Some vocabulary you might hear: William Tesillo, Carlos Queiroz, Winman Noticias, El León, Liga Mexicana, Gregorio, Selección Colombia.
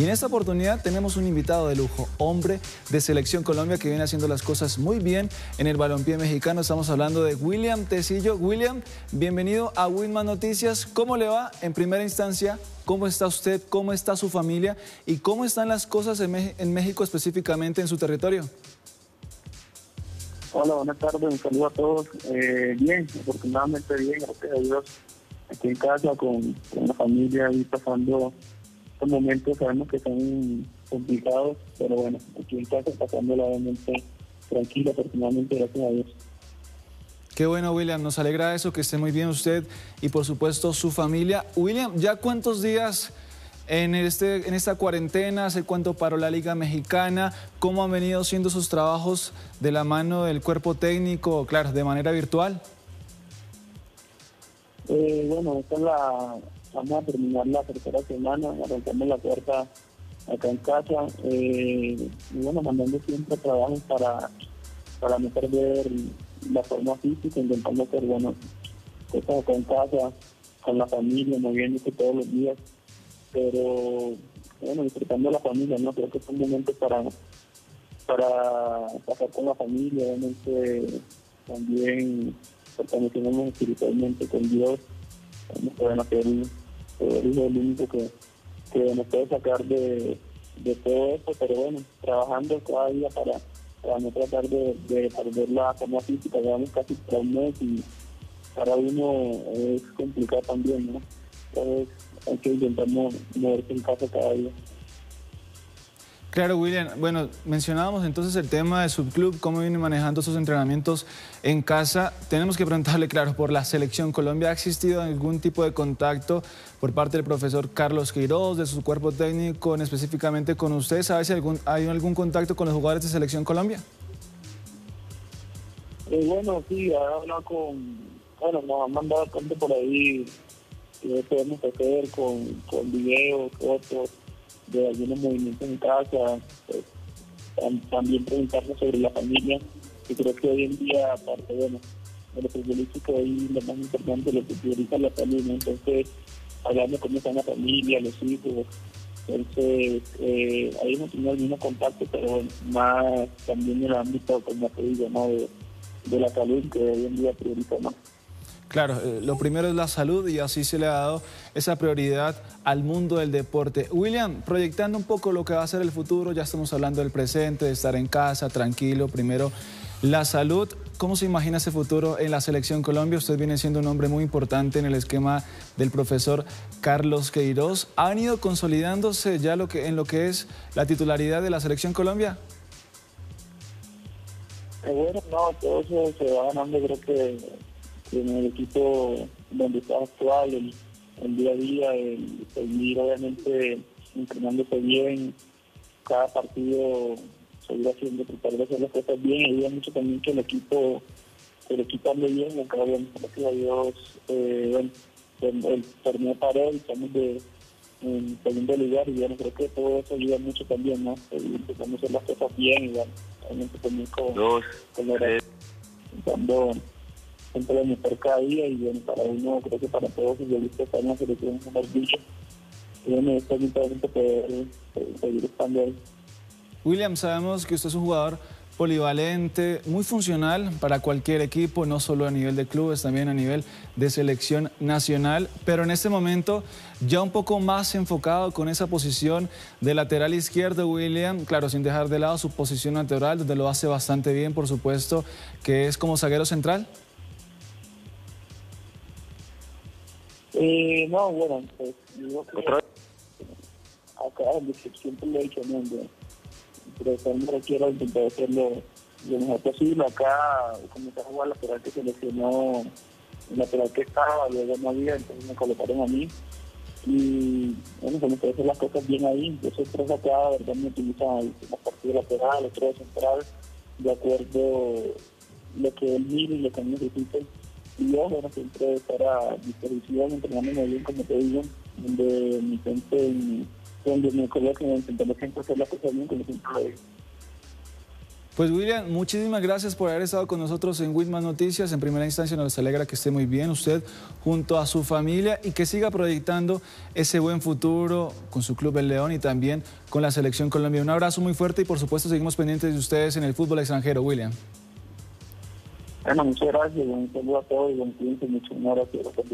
Y en esta oportunidad tenemos un invitado de lujo, hombre de Selección Colombia que viene haciendo las cosas muy bien en el balompié mexicano. Estamos hablando de William Tesillo. William, bienvenido a Winman Noticias. ¿Cómo le va en primera instancia? ¿Cómo está usted? ¿Cómo está su familia? ¿Y cómo están las cosas en México, específicamente en su territorio? Hola, buenas tardes, un saludo a todos. Bien, afortunadamente bien, gracias a Dios. Aquí en casa, con la familia y pasando estos momentos, sabemos que son complicados, pero bueno, aquí en casa pasándola realmente tranquila, afortunadamente, gracias a Dios. Qué bueno, William, nos alegra eso, que esté muy bien usted y por supuesto su familia. William, ¿ya cuántos días en esta cuarentena? ¿Hace cuánto paró la Liga Mexicana? ¿Cómo han venido siendo sus trabajos de la mano del cuerpo técnico, claro, de manera virtual? Bueno, vamos a terminar la tercera semana, arrancamos la cuarta acá en casa. Y bueno, mandando siempre trabajos para no perder la forma física, intentando hacer cosas acá en casa, con la familia, moviéndose todos los días. Pero bueno, disfrutando de la familia, ¿no? Creo que es un momento para pasar con la familia, obviamente también fortalecemos espiritualmente con Dios, que es el único que nos puede sacar de todo esto, pero bueno, trabajando cada día para no tratar de perder la forma física, llevamos casi 3 meses y para uno es complicado también, ¿no? Entonces hay que intentar moverse en casa cada día. Claro, William. Bueno, mencionábamos entonces el tema de su club, cómo viene manejando sus entrenamientos en casa. Tenemos que preguntarle, claro, por la Selección Colombia. ¿Ha existido algún tipo de contacto por parte del profesor Carlos Queiroz, de su cuerpo técnico, específicamente con ustedes? ¿Sabe si hay algún contacto con los jugadores de Selección Colombia? Bueno, sí, ha hablado nos han mandado tanto por ahí que podemos hacer con videos, fotos de algunos movimientos en casa, pues, también preguntarnos sobre la familia, que creo que hoy en día, aparte de lo futbolístico, hoy lo más importante es lo que prioriza la familia, entonces, hablando cómo está la familia, los hijos, entonces, ahí hemos tenido algunos contactos, pero más también en el ámbito, como te digo, ¿no? de la salud, que hoy en día prioriza más. Claro, lo primero es la salud y así se le ha dado esa prioridad al mundo del deporte. William, proyectando un poco lo que va a ser el futuro, ya estamos hablando del presente, de estar en casa, tranquilo, primero la salud. ¿Cómo se imagina ese futuro en la Selección Colombia? Usted viene siendo un hombre muy importante en el esquema del profesor Carlos Queiroz. ¿Han ido consolidándose ya en lo que es la titularidad de la Selección Colombia? Bueno, no, todo eso se va ganando, creo que en el equipo donde estás actual, el día a día, el seguir obviamente entrenándose bien, cada partido seguir haciendo, tratar de hacer las cosas bien, ayuda mucho también que el equipo ande bien, aunque obviamente gracias a Dios el torneo paró y estamos en segundo lugar y bueno, creo que todo eso ayuda mucho también, ¿no? Empezamos a hacer las cosas bien y bueno, obviamente también siempre lo mejor cada día y bueno, para uno, creo que para todos los futbolistas están en la selección de Colombia y bueno, es muy importante poder seguir estando ahí. William, sabemos que usted es un jugador polivalente, muy funcional para cualquier equipo, no solo a nivel de clubes, también a nivel de selección nacional, pero en este momento ya un poco más enfocado con esa posición de lateral izquierdo, William, claro, sin dejar de lado su posición natural, donde lo hace bastante bien, por supuesto, que es como zaguero central. No, bueno, pues digo que acá siempre lo he dicho, ¿no? Pero también quiero intentar hacerlo lo mejor posible. Acá comencé a jugar lateral que seleccionó, lateral que estaba, luego no había, entonces me colocaron a mí. Y bueno, comencé a hacer las cosas bien ahí. Entonces, tres acá, la verdad, me utilizan la partida lateral, otro de central, de acuerdo lo que él mira y lo que a mí necesiten. Y yo, bueno, siempre estar a disposición, entrenándome bien, como te digo, donde mi gente, donde me coloquen, intentando siempre hacer las cosas bien, como siempre lo digo. Pues William, muchísimas gracias por haber estado con nosotros en Winman Noticias. En primera instancia nos alegra que esté muy bien usted junto a su familia y que siga proyectando ese buen futuro con su club El León y también con la Selección Colombia. Un abrazo muy fuerte y por supuesto seguimos pendientes de ustedes en el fútbol extranjero, William. Bueno, muchas gracias, un saludo a todos y buen tiempo y muchas gracias.